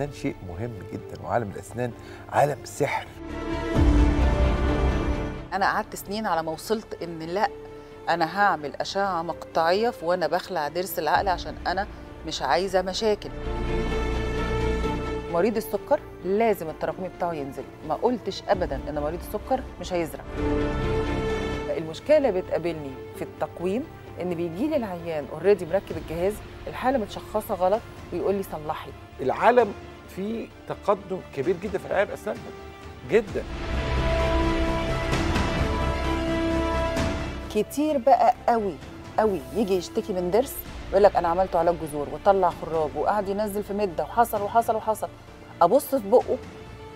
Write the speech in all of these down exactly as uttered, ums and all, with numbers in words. الأسنان شيء مهم جدا، وعالم الأسنان عالم سحر. أنا قعدت سنين على ما وصلت إن لأ، أنا هعمل أشعة مقطعية وأنا بخلع ضرس العقل عشان أنا مش عايزة مشاكل. مريض السكر لازم التراكمي بتاعه ينزل، ما قلتش أبدا إن مريض السكر مش هيزرع. المشكلة بتقابلني في التقويم، إن بيجي لي العيان أوريدي مركب الجهاز، الحالة متشخصة غلط ويقول لي صلحي. العالم فيه تقدم كبير جدا في العناية بأسناننا جدا. كتير بقى قوي قوي يجي يشتكي من ضرس ويقول لك انا عملت علاج جذور وطلع خراج وقعد ينزل في مده وحصل وحصل وحصل، ابص في بقه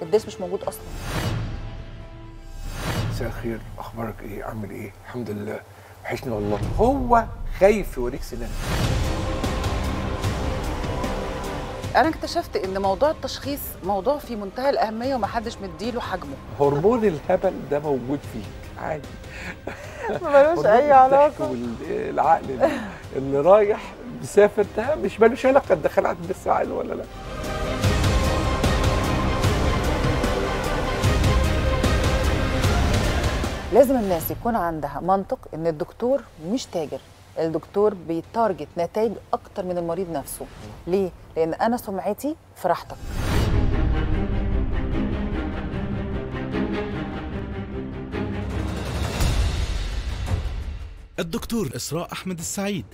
الضرس مش موجود اصلا. مساء الخير، اخبارك ايه؟ عامل ايه؟ الحمد لله، وحشني والله. هو خايف يوريك سنانه. انا اكتشفت ان موضوع التشخيص موضوع في منتهى الاهميه ومحدش مديله حجمه. هرمون الهبل ده موجود فيك عادي. ملوش اي علاقه. والعقل اللي رايح مسافر ده مش ملوش علاقه دخلت بس عقله ولا لا. لازم الناس يكون عندها منطق ان الدكتور مش تاجر، الدكتور بيتارجت نتائج اكتر من المريض نفسه. ليه؟ لان انا سمعتي في راحتك. الدكتور إسراء أحمد السعيد،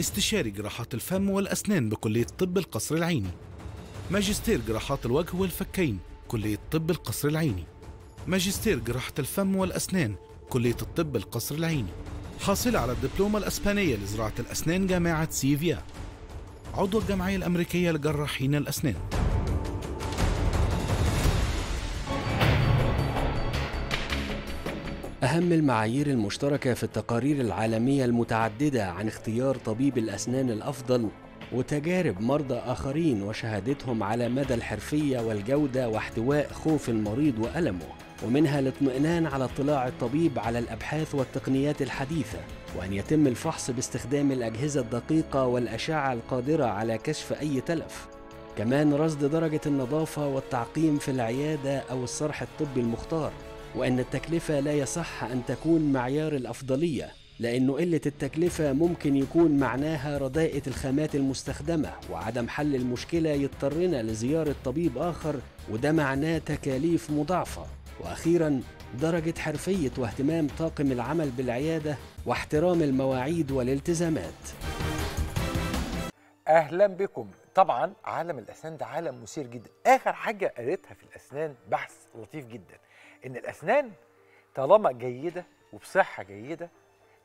استشاري جراحات الفم والأسنان بكلية طب القصر العيني، ماجستير جراحات الوجه والفكين كلية طب القصر العيني، ماجستير جراحة الفم والأسنان كلية الطب القصر العيني، حاصل على الدبلومة الأسبانية لزراعة الأسنان جامعة سيفيا، عضو الجمعية الأمريكية لجراحين الأسنان. أهم المعايير المشتركة في التقارير العالمية المتعددة عن اختيار طبيب الأسنان الأفضل وتجارب مرضى آخرين وشهادتهم على مدى الحرفية والجودة واحتواء خوف المريض وألمه، ومنها الاطمئنان على اطلاع الطبيب على الأبحاث والتقنيات الحديثة، وأن يتم الفحص باستخدام الأجهزة الدقيقة والأشعة القادرة على كشف أي تلف، كمان رصد درجة النظافة والتعقيم في العيادة أو الصرح الطبي المختار، وأن التكلفة لا يصح أن تكون معيار الأفضلية، لأن قلة التكلفة ممكن يكون معناها رداءة الخامات المستخدمة، وعدم حل المشكلة يضطرنا لزيارة طبيب آخر وده معناه تكاليف مضاعفة، وأخيراً درجة حرفية واهتمام طاقم العمل بالعيادة واحترام المواعيد والالتزامات. أهلاً بكم. طبعاً عالم الأسنان ده عالم مثير جداً. آخر حاجة قريتها في الأسنان بحث لطيف جداً، إن الأسنان طالما جيدة وبصحة جيدة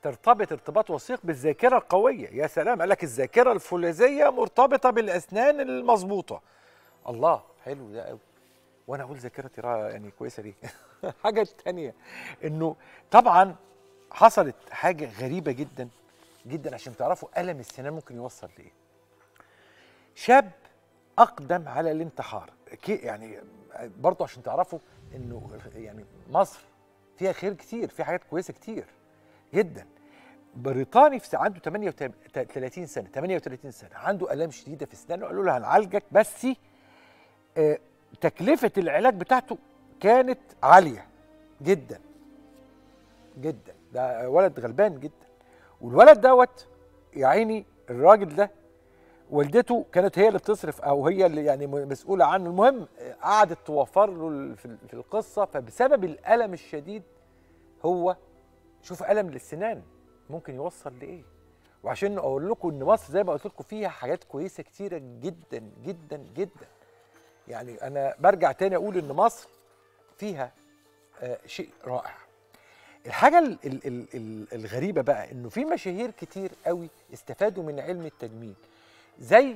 ترتبط ارتباط وثيق بالذاكرة القوية. يا سلام، قال لك الذاكرة الفولاذية مرتبطة بالأسنان المظبوطة. الله، حلو ده قوي. وأنا أقول ذاكرتي يعني كويسة ليه؟ حاجة تانية، إنه طبعًا حصلت حاجة غريبة جدا جدا عشان تعرفوا ألم السنان ممكن يوصل لإيه. شاب أقدم على الانتحار، يعني برضه عشان تعرفوا انه يعني مصر فيها خير كتير، فيها حاجات كويسه كتير جدا. بريطاني في عنده ثمانية وثلاثين سنه عنده الام شديده في اسنانه، قالوا له هنعالجك بس آه تكلفه العلاج بتاعته كانت عاليه جدا جدا. ده ولد غلبان جدا، والولد دوت يا عيني الراجل ده والدته كانت هي اللي بتصرف او هي اللي يعني مسؤوله عنه. المهم قعدت توفر له في القصه، فبسبب الالم الشديد هو شوف الم للسنان ممكن يوصل لايه. وعشان اقول لكم ان مصر زي ما قلت لكم فيها حاجات كويسه كتيره جدا جدا جدا، يعني انا برجع تاني اقول ان مصر فيها آه شيء رائع. الحاجه ال ال ال ال الغريبه بقى انه في مشاهير كتير قوي استفادوا من علم التجميل، زي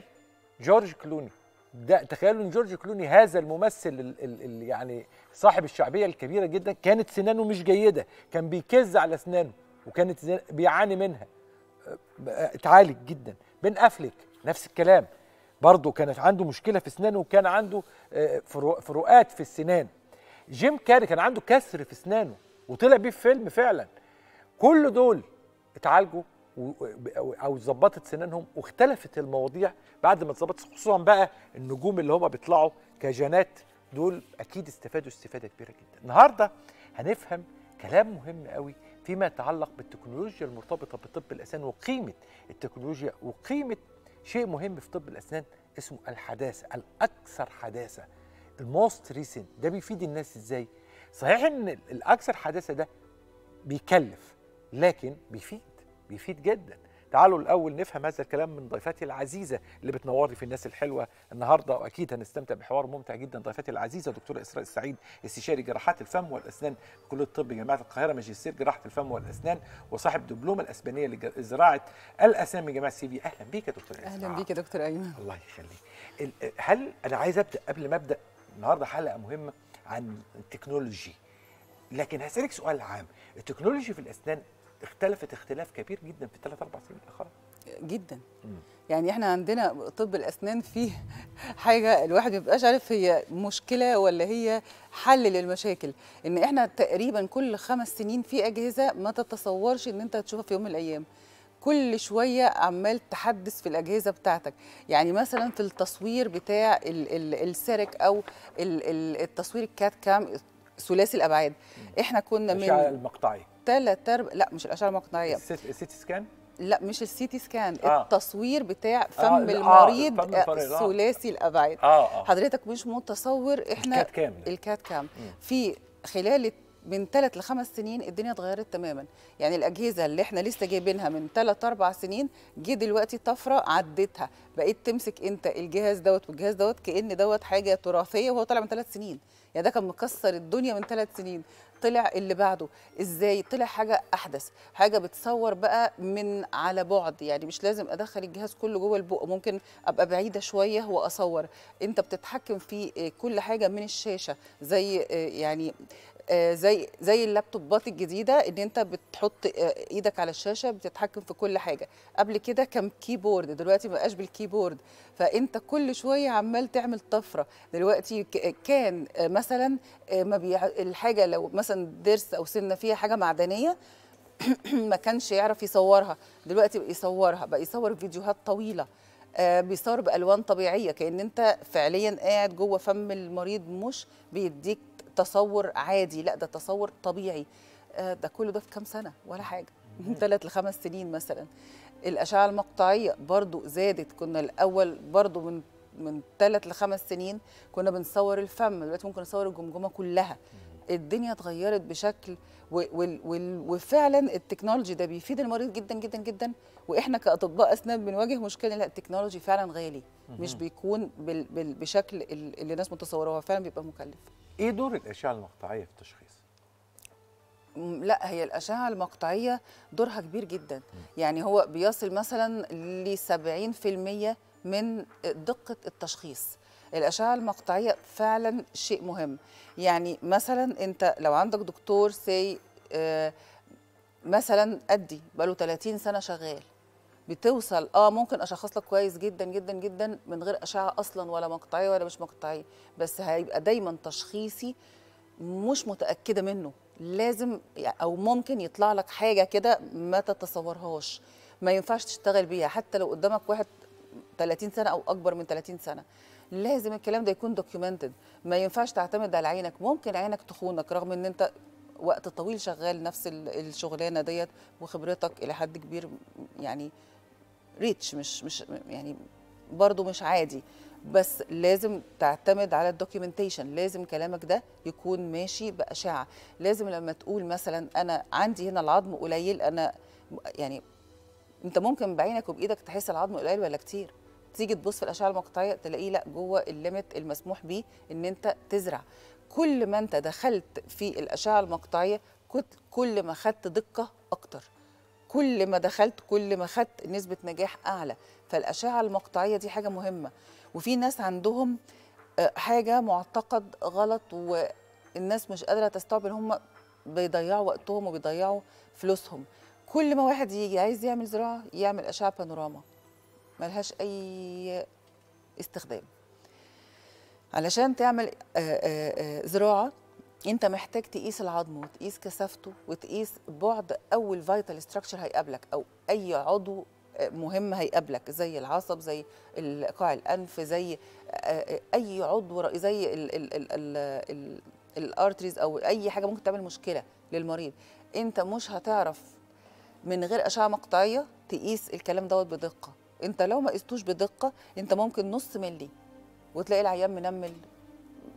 جورج كلوني. ده تخيلوا ان جورج كلوني هذا الممثل ال ال ال يعني صاحب الشعبيه الكبيره جدا، كانت سنانه مش جيده، كان بيكز على اسنانه وكانت بيعاني منها، اتعالج جدا. بن افليك نفس الكلام، برضه كانت عنده مشكله في اسنانه وكان عنده فروقات في السنان. جيم كاري كان عنده كسر في اسنانه وطلع بيه في فيلم فعلا. كل دول اتعالجوا او ظبطت سنانهم واختلفت المواضيع بعد ما اتظبطت، خصوصا بقى النجوم اللي هم بيطلعوا كجنات دول اكيد استفادوا استفاده كبيره جدا. النهارده هنفهم كلام مهم قوي فيما يتعلق بالتكنولوجيا المرتبطه بطب الاسنان وقيمه التكنولوجيا وقيمه شيء مهم في طب الاسنان اسمه الحداثه، الاكثر حداثه، الموست ريسنت. ده بيفيد الناس ازاي؟ صحيح ان الاكثر حداثه ده بيكلف لكن بيفيد، بيفيد جدا. تعالوا الاول نفهم هذا الكلام من ضيفتي العزيزه اللي بتنوري في الناس الحلوه النهارده، واكيد هنستمتع بحوار ممتع جدا. ضيفتي العزيزه دكتوره اسراء السعيد، استشاري جراحات الفم والاسنان بكليه الطب جامعه القاهره، ماجستير جراحه الفم والاسنان، وصاحب دبلومه الاسبانيه لزراعه الاسنان من جامعه سيفي. اهلا بيك يا دكتوره اسراء. اهلا بيك يا دكتور ايمن. الله يخليك. هل انا عايز ابدا قبل ما ابدا النهارده حلقه مهمه عن التكنولوجي، لكن هسالك سؤال عام. التكنولوجي في الاسنان اختلفت اختلاف كبير جدا في الثلاث اربع سنين الاخرى جدا. مم. يعني احنا عندنا طب الاسنان فيه حاجه الواحد ما بيبقاش عارف هي مشكله ولا هي حل للمشاكل، ان احنا تقريبا كل خمس سنين في اجهزه ما تتصورش ان انت هتشوفها في يوم من الايام. كل شويه عمال تحدث في الاجهزه بتاعتك، يعني مثلا في التصوير بتاع السيرك او التصوير الكات كام ثلاثي الابعاد. مم. احنا كنا من الاشعه المقطعيه تلات أربع، لا مش الأشعة المقطعية، السيتي سكان؟ لا مش السيتي سكان، آه. التصوير بتاع فم آه. المريض ثلاثي آه. الأبعاد. آه. آه. حضرتك مش متصور احنا الكات كام الكات كام في خلال من ثلاث لخمس سنين الدنيا اتغيرت تماما. يعني الاجهزه اللي احنا لسه جايبينها من ثلاث اربع سنين جه دلوقتي طفره عدتها، بقيت تمسك انت الجهاز دوت والجهاز دوت كأن دوت حاجه تراثيه وهو طالع من ثلاث سنين. يعني ده كان مكسر الدنيا من ثلاث سنين، طلع اللي بعده ازاي؟ طلع حاجه احدث، حاجه بتصور بقى من على بعد، يعني مش لازم ادخل الجهاز كله جوه البق، ممكن ابقى بعيده شويه واصور. انت بتتحكم في كل حاجه من الشاشه، زي يعني زي زي اللابتوبات الجديده ان انت بتحط ايدك على الشاشه بتتحكم في كل حاجه. قبل كده كان كيبورد، دلوقتي ما بقاش بالكيبورد، فانت كل شويه عمال تعمل طفره. دلوقتي كان مثلا ما بيع... الحاجه لو مثلا ضرس او سنه فيها حاجه معدنيه ما كانش يعرف يصورها، دلوقتي بقى يصورها، بقى يصور فيديوهات طويله، بيصور بالوان طبيعيه كأن انت فعليا قاعد جوه فم المريض، مش بيديك تصور عادي، لا ده تصور طبيعي. ده كله ده في كام سنه؟ ولا حاجه، من ثلاث لخمس سنين مثلا. الاشعه المقطعيه برضو زادت، كنا الاول برضو من من ثلاث لخمس سنين كنا بنصور الفم، دلوقتي ممكن نصور الجمجمه كلها. الدنيا اتغيرت بشكل وفعلا التكنولوجي ده بيفيد المريض جدا جدا جدا. واحنا كاطباء اسنان بنواجه مشكله ان التكنولوجي فعلا غالي، مش بيكون بشكل اللي الناس متصوره، هو فعلا بيبقى مكلف. ايه دور الاشعه المقطعيه في التشخيص؟ لا هي الاشعه المقطعيه دورها كبير جدا، يعني هو بيصل مثلا ل سبعين بالمية من دقه التشخيص. الاشعه المقطعيه فعلا شيء مهم، يعني مثلا انت لو عندك دكتور سي آه مثلا قدي بقاله ثلاثين سنة شغال، بتوصل اه ممكن اشخص لك كويس جدا جدا جدا من غير اشعه اصلا، ولا مقطعيه ولا مش مقطعيه، بس هيبقى دايما تشخيصي مش متاكده منه، لازم او ممكن يطلع لك حاجه كده ما تتصورهاش، ما ينفعش تشتغل بيها حتى لو قدامك واحد ثلاثين سنة او اكبر من ثلاثين سنة. لازم الكلام ده يكون دوكيومنتد، ما ينفعش تعتمد على عينك، ممكن عينك تخونك رغم ان انت وقت طويل شغال نفس الشغلانه ديت وخبرتك الى حد كبير يعني ريتش مش مش يعني برضو مش عادي، بس لازم تعتمد على الدوكيومنتيشن، لازم كلامك ده يكون ماشي باشعه، لازم لما تقول مثلا انا عندي هنا العظم قليل، انا يعني انت ممكن بعينك وبايدك تحس العظم قليل ولا كتير، تيجي تبص في الاشعه المقطعيه تلاقيه لا جوه الليمت المسموح بيه ان انت تزرع. كل ما انت دخلت في الاشعه المقطعيه كل ما خدت دقه اكتر، كل ما دخلت كل ما خدت نسبه نجاح اعلى. فالاشعه المقطعيه دي حاجه مهمه، وفي ناس عندهم حاجه معتقد غلط والناس مش قادره تستوعب ان هم بيضيعوا وقتهم وبيضيعوا فلوسهم. كل ما واحد يجي عايز يعمل زراعه يعمل اشعه بانوراما ملهاش اي استخدام. علشان تعمل زراعه انت محتاج تقيس العظم وتقيس كثافته وتقيس بعد اول فايتال ستراكشر هيقابلك او اي عضو مهم هيقابلك، زي العصب، زي قاع الانف، زي اي عضو، زي ال ال ال ال الارتريز او اي حاجه ممكن تعمل مشكله للمريض. انت مش هتعرف من غير اشعه مقطعيه تقيس الكلام دوت بدقه. انت لو ما قستوش بدقه انت ممكن نص ملي وتلاقي العيان منمل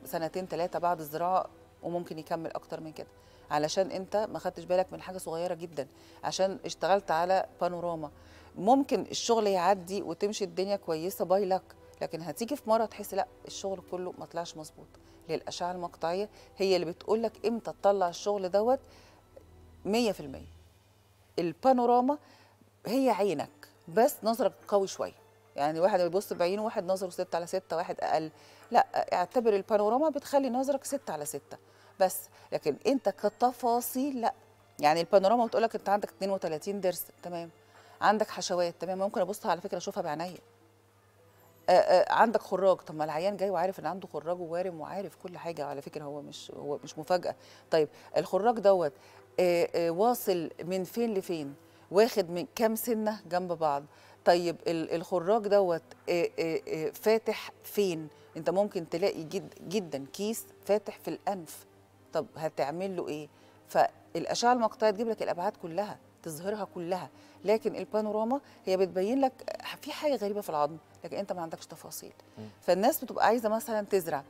سنتين ثلاثه بعد الزراعه، وممكن يكمل اكتر من كده علشان انت ما خدتش بالك من حاجه صغيره جدا، عشان اشتغلت على بانوراما. ممكن الشغل يعدي وتمشي الدنيا كويسه باي لك، لكن هتيجي في مره تحس لا الشغل كله ما طلعش مظبوط. للاشعه المقطعيه هي اللي بتقول لك امتى تطلع الشغل دوت مية في المية. البانوراما هي عينك بس نظرك قوي شويه، يعني واحد بيبص بعينه، واحد نظره ستة على ستة، واحد اقل، لا اعتبر البانوراما بتخلي نظرك ستة على ستة بس، لكن انت كتفاصيل لا. يعني البانوراما بتقول لك انت عندك اثنين وثلاثين ضرس، تمام، عندك حشوات، تمام، ممكن ابصها على فكره اشوفها بعينيا. عندك خراج، طب ما العيان جاي وعارف ان عنده خراج ووارم وعارف كل حاجه على فكره، هو مش هو مش مفاجاه. طيب الخراج دوت واصل من فين لفين؟ واخد من كام سنه جنب بعض؟ طيب الخراج دوت فاتح فين؟ انت ممكن تلاقي جد جدا كيس فاتح في الانف، طب هتعمل له ايه؟ فالاشعه المقطعيه تجيب لك الابعاد كلها، تظهرها كلها، لكن البانوراما هي بتبين لك في حاجه غريبه في العظم، لكن انت ما عندكش تفاصيل. فالناس بتبقى عايزه مثلا تزرع،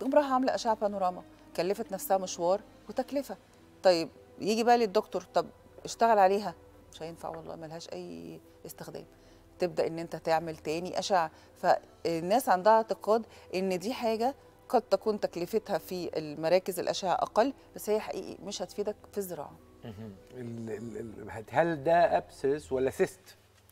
تقوم رايحه عامله اشعه بانوراما، كلفت نفسها مشوار وتكلفه. طيب يجي بقى للدكتور، طب اشتغل عليها، مش هينفع والله، ملهاش اي استخدام. تبدا ان انت تعمل تاني اشعه. فالناس عندها اعتقاد ان دي حاجه قد تكون تكلفتها في المراكز الاشعه اقل، بس هي حقيقي مش هتفيدك في الزراعه. هل ده ابسس ولا سيست؟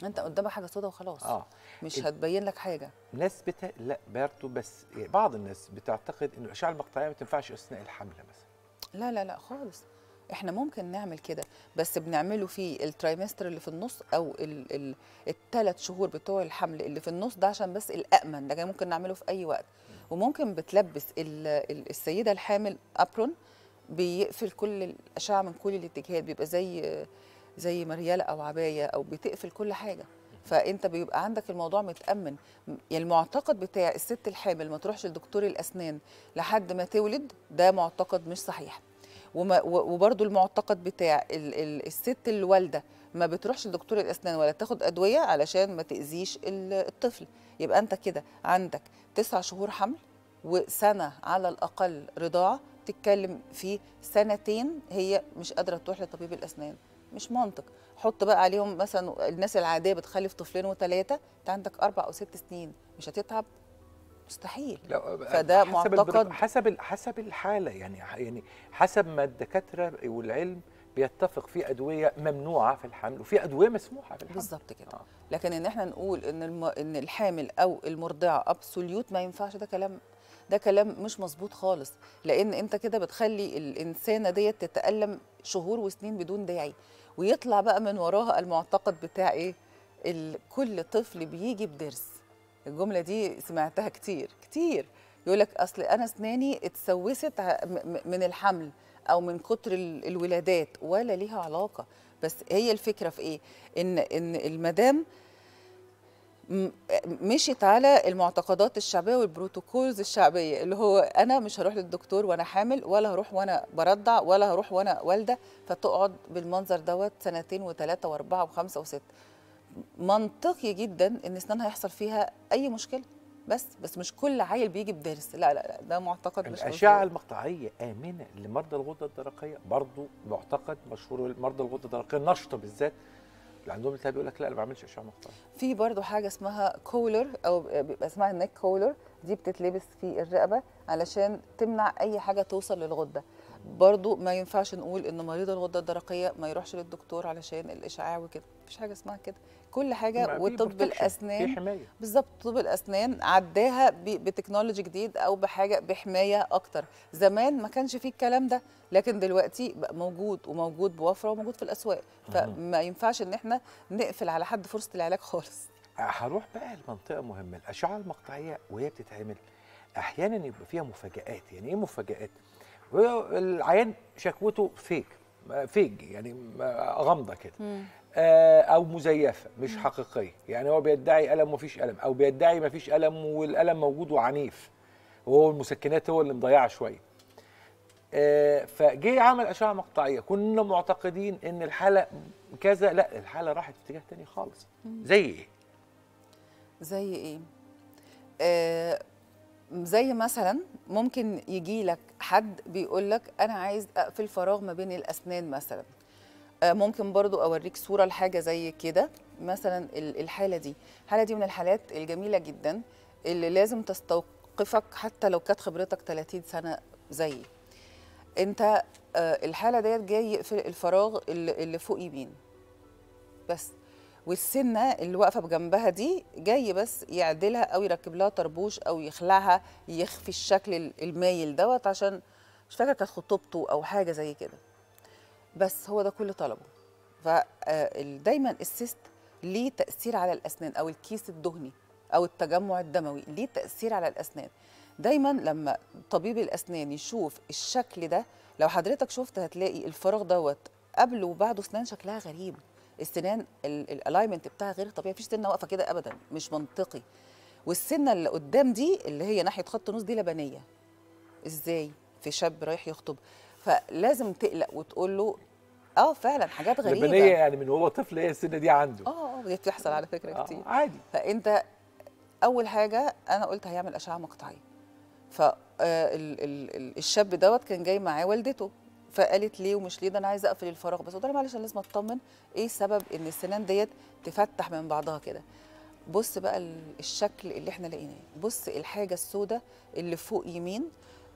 انت قدامها حاجه سودا وخلاص. اه مش هتبين لك حاجه. ناس بت... لا برضه، بس بعض الناس بتعتقد ان الاشعه المقطعيه ما تنفعش اثناء الحمل مثلا. لا لا لا خالص. احنا ممكن نعمل كده، بس بنعمله في الترايمستر اللي في النص او الثلاث شهور بتوع الحمل اللي في النص ده، عشان بس الامن ده ممكن نعمله في اي وقت. وممكن بتلبس السيده الحامل ابرون بيقفل كل الاشعه من كل الاتجاهات، بيبقى زي زي مرياله او عبايه، او بتقفل كل حاجه، فانت بيبقى عندك الموضوع متامن. يعني المعتقد بتاع الست الحامل ما تروحش لدكتور الاسنان لحد ما تولد، ده معتقد مش صحيح. وبرضو المعتقد بتاع الست الوالده ما بتروحش لدكتور الاسنان ولا تاخد ادويه علشان ما تاذيش الطفل. يبقى انت كده عندك تسع شهور حمل وسنه على الاقل رضاعه، تتكلم في سنتين هي مش قادره تروح لطبيب الاسنان، مش منطق. حط بقى عليهم مثلا الناس العاديه بتخلف طفلين وثلاثه، انت عندك اربع او ست سنين مش هتتعب؟ مستحيل. فده حسب معتقد، حسب حسب الحاله، يعني يعني حسب ما الدكاتره والعلم بيتفق. في ادويه ممنوعه في الحمل وفي ادويه مسموحه في الحمل. بالظبط كده. آه. لكن ان احنا نقول ان الم... ان الحامل او المرضعه ابسوليوت ما ينفعش، ده كلام ده كلام مش مظبوط خالص، لان انت كده بتخلي الانسانه ديت تتالم شهور وسنين بدون داعي، ويطلع بقى من وراها المعتقد بتاع ايه؟ ال... كل طفل بيجي بدرس. الجمله دي سمعتها كتير كتير، يقول لك اصل انا اسناني اتسوست من الحمل او من كتر الولادات، ولا ليها علاقه. بس هي الفكره في ايه؟ ان ان المدام مشيت على المعتقدات الشعبيه والبروتوكولز الشعبيه، اللي هو انا مش هروح للدكتور وانا حامل، ولا هروح وانا برضع، ولا هروح وانا والده، فتقعد بالمنظر دوت سنتين وثلاثه واربعه وخمسه وسته. منطقي جدا ان اسنانها هيحصل فيها اي مشكله، بس بس مش كل عيل بيجي بدرس، لا لا لا، ده معتقد مش مظبوط. الاشعه المقطعيه امنه لمرضى الغده الدرقيه، برضو معتقد مشهور. مرضى الغده الدرقيه النشطه بالذات اللي عندهم التهاب بيقول لك لا انا ما بعملش اشعه مقطعيه. في برضو حاجه اسمها كولر، او بيبقى اسمها النيك كولر، دي بتتلبس في الرقبه علشان تمنع اي حاجه توصل للغده. برضو ما ينفعش نقول ان مريض الغده الدرقيه ما يروحش للدكتور علشان الاشعاع وكده، مفيش حاجه اسمها كده. كل حاجه وطب الاسنان بالظبط، طب الاسنان عداها بتكنولوجي جديد او بحاجه بحمايه اكتر. زمان ما كانش فيه الكلام ده، لكن دلوقتي بقى موجود، وموجود بوفره، وموجود في الاسواق، فما ينفعش ان احنا نقفل على حد فرصه العلاج خالص. هروح بقى لمنطقه مهمه، الاشعه المقطعيه وهي بتتعمل احيانا يبقى فيها مفاجآت. يعني ايه مفاجآت؟ العيان شكوته فيك فيك يعني غامضه كده او مزيفه مش حقيقيه، يعني هو بيدعي الم ومفيش الم، او بيدعي مفيش الم والالم موجود وعنيف، وهو المسكنات هو اللي مضيعه شويه. فجه عمل اشعه مقطعيه، كنا معتقدين ان الحاله كذا، لا الحاله راحت في اتجاه تاني خالص. زي ايه؟ زي ايه؟ آه زي مثلا ممكن يجي لك حد بيقول لك انا عايز اقفل فراغ ما بين الاسنان مثلا. آه ممكن برضو اوريك صوره لحاجه زي كده مثلا. الحاله دي الحاله دي من الحالات الجميله جدا اللي لازم تستوقفك حتى لو كانت خبرتك ثلاثين سنة. زي انت آه الحاله ديت جاي يقفل الفراغ اللي فوق يمين بس، والسنه اللي واقفه بجنبها دي جاي بس يعدلها او يركب لها طربوش او يخلعها، يخفي الشكل المايل دوت، عشان مش فاكره كانت خطوبته او حاجه زي كده، بس هو ده كل طلبه. فدايما السيست ليه تاثير على الاسنان، او الكيس الدهني او التجمع الدموي ليه تاثير على الاسنان. دايما لما طبيب الاسنان يشوف الشكل ده، لو حضرتك شفت هتلاقي الفراغ دوت قبله وبعده اسنان شكلها غريب، السنان الالايمنت بتاعها غير طبيعي، مفيش سنه واقفه كده ابدا، مش منطقي. والسنه اللي قدام دي اللي هي ناحيه خط النص دي لبنيه، ازاي في شاب رايح يخطب؟ فلازم تقلق وتقول له اه فعلا حاجات غريبه لبنيه، يعني من وهو طفل هي السنه دي عنده. اه دي بتحصل على فكره كتير، عادي. فانت اول حاجه انا قلت هيعمل اشعه مقطعيه، فالشاب دوت كان جاي معاه والدته، فقالت ليه ومش ليه، ده انا عايزه اقفل الفراغ بس. قلت لها معلش انا لازم اطمن ايه سبب ان السنان ديت تفتح من بعضها كده. بص بقى الشكل اللي احنا لقيناه، بص الحاجه السوداء اللي فوق يمين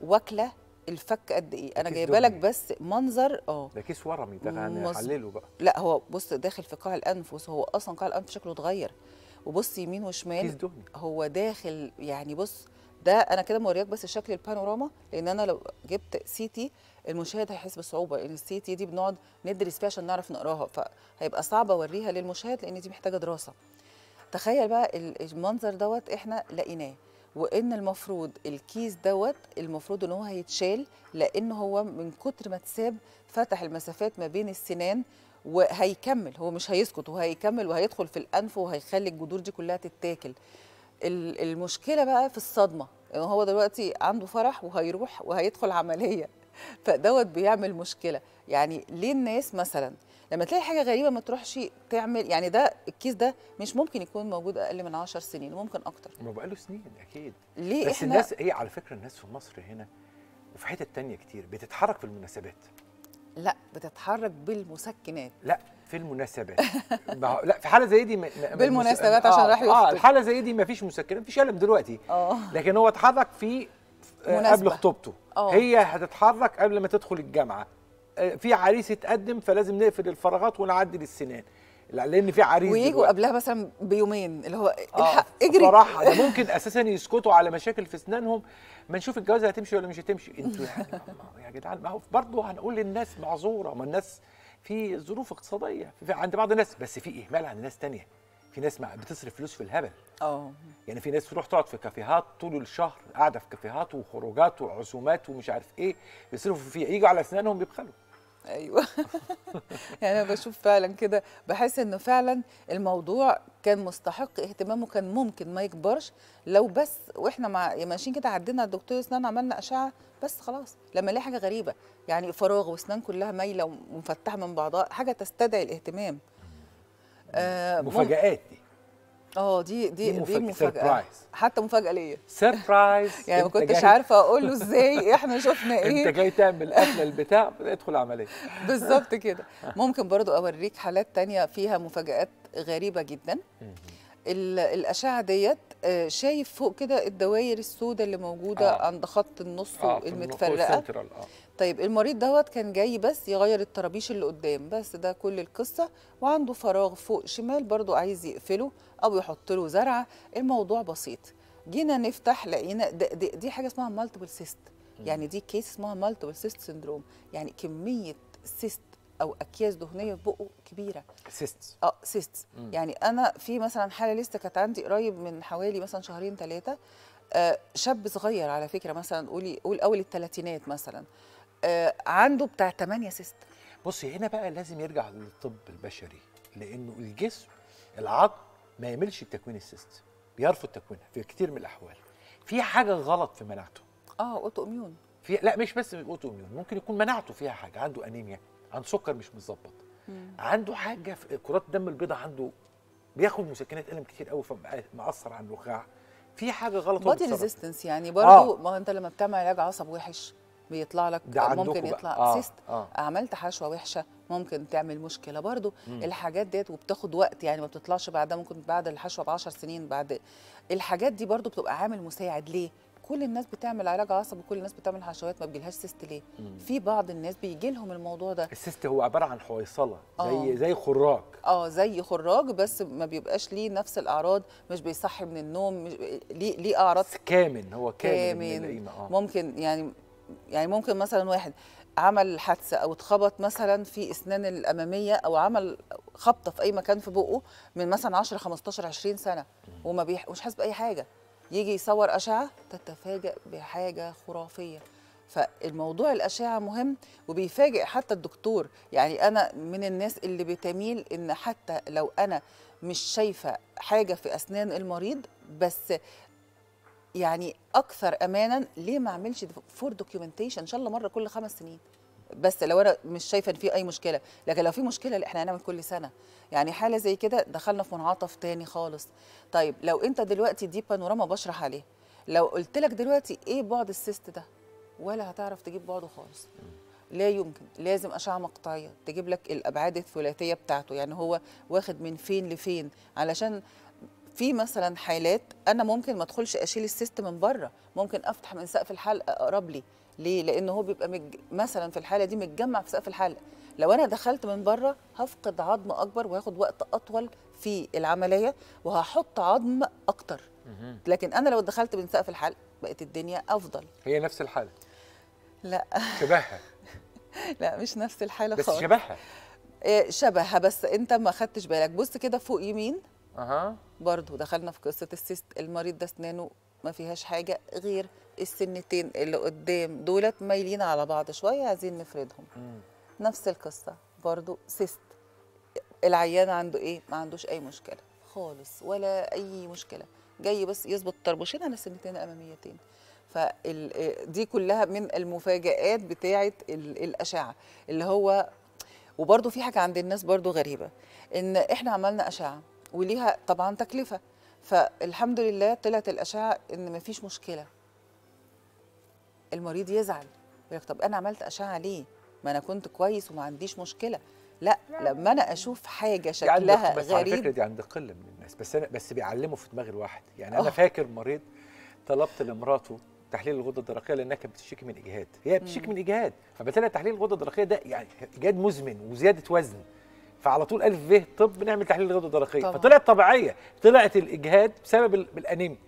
واكله الفك قد ايه. انا جايبه لك بس منظر. اه ده كيس ورمي، ده هنحلله بقى. لا هو بص داخل في قاع الانف، هو اصلا قاع الانف شكله اتغير، وبص يمين وشمال هو داخل. يعني بص ده انا كده مورياك بس شكل البانوراما، لان انا لو جبت سيتي المشاهد هيحس بصعوبه، لان السيتي دي بنقعد ندرس فيها عشان نعرف نقراها، فهيبقى صعب اوريها للمشاهد لان دي محتاجه دراسه. تخيل بقى المنظر دوت احنا لقيناه، وان المفروض الكيس دوت المفروض ان هو هيتشال، لان هو من كتر ما اتساب فتح المسافات ما بين السنان، وهيكمل هو مش هيسكت، وهيكمل وهيدخل في الانف وهيخلي الجذور دي كلها تتاكل. المشكله بقى في الصدمه، ان يعني هو دلوقتي عنده فرح وهيروح وهيدخل عمليه، فدوت بيعمل مشكله. يعني ليه الناس مثلا لما تلاقي حاجه غريبه ما تروحش تعمل، يعني ده الكيس ده مش ممكن يكون موجود اقل من عشر سنين، وممكن اكتر، ما بقاله سنين اكيد. ليه بس احنا الناس هي على فكره الناس في مصر هنا وفي حتت ثانيه كتير بتتحرك في المناسبات. لا بتتحرك بالمسكنات، لا في المناسبات لا في حاله زي دي م... بالمناسبات عشان آه راح يخطب. اه الحاله زي دي ما فيش مسكنات، ما فيش الم دلوقتي، اه لكن هو اتحرك في آه قبل خطوبته، هي هتتحرك قبل ما تدخل الجامعه، آه في عريس اتقدم فلازم نقفل الفراغات ونعدل السنان لان في عريس، ويجوا قبلها مثلا بيومين اللي هو الحق آه اجري بصراحه. ده ممكن اساسا يسكتوا على مشاكل في اسنانهم، ما نشوف الجوازه هتمشي ولا مش هتمشي. انتوا يعني يا جدعان، ما هو برضه هنقول للناس معذوره، ما الناس في ظروف اقتصاديه عند بعض الناس، بس في اهمال عند ناس ثانيه. في ناس بتصرف فلوس في الهبل، اه يعني في ناس تروح تقعد في كافيهات طول الشهر، قاعده في كافيهات وخروجات وعزومات ومش عارف ايه بيصرفوا فيها، يجوا على اسنانهم بيبخلوا. ايوه يعني انا بشوف فعلا كده، بحس انه فعلا الموضوع كان مستحق اهتمامه، كان ممكن ما يكبرش لو بس واحنا مع ماشيين كده عدينا الدكتور اسنان عملنا اشعه بس خلاص. لما نلاقي حاجه غريبه يعني فراغ واسنان كلها مايله ومفتحه من بعضها، حاجه تستدعي الاهتمام. آه مفاجآت دي، اه دي دي دي مفاجأة. مفاجأة حتى مفاجأة ليا، سربرايز يعني ما كنتش عارفة أقول له إزاي إحنا شفنا إيه. أنت جاي تعمل قفلة البتاع ادخل عملية بالظبط كده. ممكن برضو أوريك حالات تانية فيها مفاجآت غريبة جدا. الأشعة ديت شايف فوق كده الدواير السوداء اللي موجودة آه. عند خط النص آه. المتفرقة آه. طيب المريض دوت كان جاي بس يغير الطرابيش اللي قدام، بس ده كل القصة، وعنده فراغ فوق شمال برضو عايز يقفله أو يحط له زرعة. الموضوع بسيط، جينا نفتح لقينا دي, دي حاجة اسمها مالتيبل سيست، يعني دي كيس اسمها مالتيبل سيست سندروم، يعني كمية سيست او اكياس دهنيه في بقه كبيره. سيست اه سيست يعني انا في مثلا حاله لسه كانت عندي قريب من حوالي مثلا شهرين ثلاثه، آه شاب صغير على فكره، مثلا قولي قول اول الثلاثينات مثلا، عنده بتاع ثمانية سيستم. بصي هنا بقى لازم يرجع للطب البشري، لانه الجسم العظم ما يعملش بتكوين السيستم، بيرفض تكوينها في كتير من الاحوال. في حاجه غلط في مناعته. اه اوتو اميون. في لا مش بس اوتو اميون، ممكن يكون مناعته فيها حاجه، عنده انيميا، عنده سكر مش متظبط، عنده حاجه في كرات الدم البيضاء، عنده بياخد مسكنات قلم كتير قوي فمأثر على النخاع. في حاجه غلط بادي ريزيستنس يعني برضه. آه. ما انت لما بتعمل علاج عصب وحش بيطلع لك ممكن يطلع آه سيست. آه. عملت حشوه وحشه ممكن تعمل مشكله برضو. مم. الحاجات ديت وبتاخد وقت يعني ما بتطلعش بعدها، ممكن بعد الحشوه ب عشر سنين. بعد الحاجات دي برضو بتبقى عامل مساعد. ليه كل الناس بتعمل علاج عصب وكل الناس بتعمل حشوات ما بيجيلهاش سيست؟ ليه؟ مم. في بعض الناس بيجي لهم الموضوع ده. السيست هو عباره عن حويصله زي آه. زي خراج. اه زي خراج بس ما بيبقاش ليه نفس الاعراض، مش بيصحي من النوم، مش ليه ليه اعراض كامن. هو كامن, كامن. آه. ممكن يعني يعني ممكن مثلا واحد عمل حادثه او اتخبط مثلا في اسنانه الاماميه او عمل خبطه في اي مكان في بقه من مثلا عشرة خمستاشر عشرين سنة وما بيح... مش حاسس باي حاجه، يجي يصور اشعه تتفاجئ بحاجه خرافيه. فالموضوع الاشعه مهم وبيفاجئ حتى الدكتور. يعني انا من الناس اللي بتميل ان حتى لو انا مش شايفه حاجه في اسنان المريض بس يعني اكثر امانا ليه ما اعملش فور دوكيومنتيشن ان شاء الله مره كل خمس سنين بس لو انا مش شايفه ان في اي مشكله. لكن لو في مشكله اللي احنا هنعمل كل سنه يعني حاله زي كده دخلنا في منعطف تاني خالص. طيب لو انت دلوقتي دي بانوراما بشرح عليه، لو قلت لك دلوقتي ايه بعد السيست ده ولا هتعرف تجيب بعده خالص. لا يمكن، لازم اشعه مقطعيه تجيب لك الابعاد الثلاثيه بتاعته، يعني هو واخد من فين لفين. علشان في مثلا حالات انا ممكن ما ادخلش اشيل السيست من بره، ممكن افتح من سقف الحلقه اقرب لي. ليه؟ لان هو بيبقى مج... مثلا في الحاله دي متجمع في سقف الحلقه. لو انا دخلت من بره هفقد عظم اكبر وهاخد وقت اطول في العمليه وهحط عظم اكتر. لكن انا لو دخلت من سقف الحلقه بقت الدنيا افضل. هي نفس الحاله؟ لا شبهها. لا مش نفس الحاله خالص، بس شبهها. إيه شبهها بس انت ما خدتش بالك. بص كده فوق يمين. اها برضه دخلنا في قصه السيست. المريض ده اسنانه ما فيهاش حاجه غير السنتين اللي قدام دولت مايلين على بعض شويه، عايزين نفردهم. مم. نفس القصه برضه سيست. العيان عنده ايه؟ ما عندوش اي مشكله خالص ولا اي مشكله، جاي بس يظبط طربوشين على السنتين الاماميتين. فدي كلها من المفاجآت بتاعه الاشعه اللي هو. وبرضه في حاجه عند الناس برضه غريبه، ان احنا عملنا اشعه وليها طبعا تكلفه، فالحمد لله طلعت الاشعه ان مفيش مشكله. المريض يزعل يقول لك طب انا عملت اشعه ليه؟ ما انا كنت كويس وما عنديش مشكله. لا، لما انا اشوف حاجه شكلها بس غريب. على فكره دي عند قله من الناس، بس انا بس بيعلموا في دماغ الواحد. يعني انا أوه. فاكر مريض طلبت لمراته تحليل الغده الدرقيه لانها كانت بتشتكي من اجهاد، هي بتشتكي من اجهاد، فبالتالي تحليل الغده الدرقيه ده يعني اجهاد مزمن وزياده وزن، فعلى طول الف ب طب نعمل تحليل الغده الدرقيه، فطلعت طبيعيه. طلعت الاجهاد بسبب الانيميا.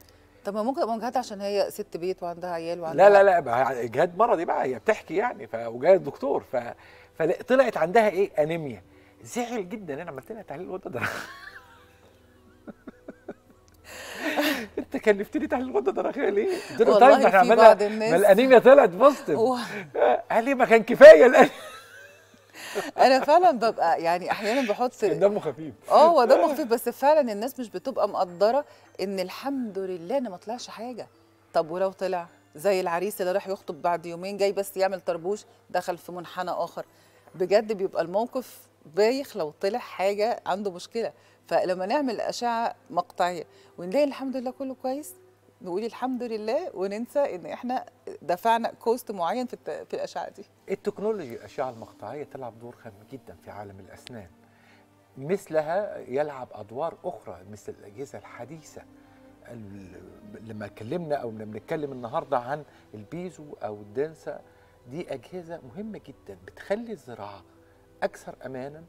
طب ما ممكن تبقى اجهاد عشان هي ست بيت وعندها عيال وعندها. لا لا لا اجهاد مرضي بقى، هي بتحكي يعني، وجايه الدكتور ف... فطلعت عندها ايه؟ انيميا. زعل جدا، انا عملت لها تحليل الغده الدرقيه. انت كلفتني تحليل الغده الدرقيه ليه؟ قلت له طيب ما احنا عملنا ما الانيميا طلعت بوزيتيف. قال لي ما كان كفايه الانيميا. انا فعلا ببقى يعني احيانا بحط دمه خفيف. اه هو دمه خفيف بس فعلا الناس مش بتبقى مقدره ان الحمد لله انا ما طلعش حاجه. طب ولو طلع زي العريس اللي راح يخطب بعد يومين جاي بس يعمل طربوش دخل في منحنى اخر. بجد بيبقى الموقف بايخ لو طلع حاجه عنده مشكله. فلما نعمل اشعه مقطعيه ونلاقي الحمد لله كله كويس نقول الحمد لله وننسى ان احنا دفعنا كوست معين في في الاشعه دي. التكنولوجيا الاشعه المقطعيه تلعب دور هام جدا في عالم الاسنان. مثلها يلعب ادوار اخرى مثل الاجهزه الحديثه. لما اتكلمنا او لما بنتكلم النهارده عن البيزو او الدنسه، دي اجهزه مهمه جدا بتخلي الزراعه اكثر امانا،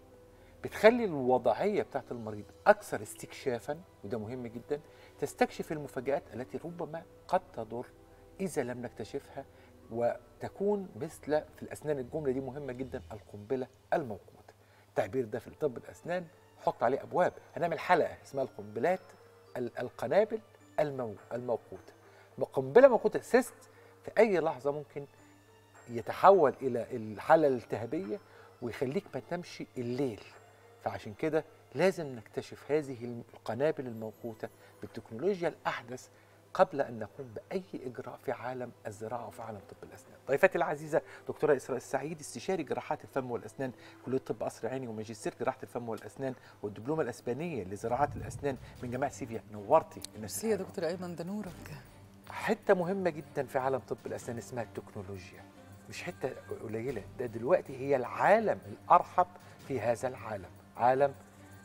بتخلي الوضعيه بتاعت المريض اكثر استكشافا، وده مهم جدا. تستكشف المفاجآت التي ربما قد تضر إذا لم نكتشفها، وتكون مثل في الأسنان الجملة دي مهمة جدا، القنبلة الموقوتة. التعبير ده في طب الأسنان حط عليه أبواب، هنعمل حلقة اسمها القنبلات القنابل الموقوتة. قنبلة موقوتة سيست في أي لحظة ممكن يتحول إلى الحالة الالتهابية ويخليك ما تنامش الليل. فعشان كده لازم نكتشف هذه القنابل الموقوتة بالتكنولوجيا الأحدث قبل أن نقوم بأي إجراء في عالم الزراعة وفي عالم طب الأسنان. ضيفتي العزيزة دكتورة إسراء السعيد، استشاري جراحات الفم والأسنان كلية طب قصر عيني وماجستير جراحة الفم والأسنان والدبلومة الأسبانية لزراعة الأسنان من جامعة سيفيا. نورتي الناس يا دكتور أيمن، ده نورك. حتة مهمة جدا في عالم طب الأسنان اسمها التكنولوجيا، مش حتة قليلة، ده دلوقتي هي العالم الأرحب في هذا العالم، عالم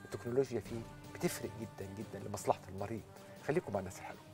التكنولوجيا فيه بتفرق جدا جدا لمصلحة المريض. خليكم مع الناس الحلوة.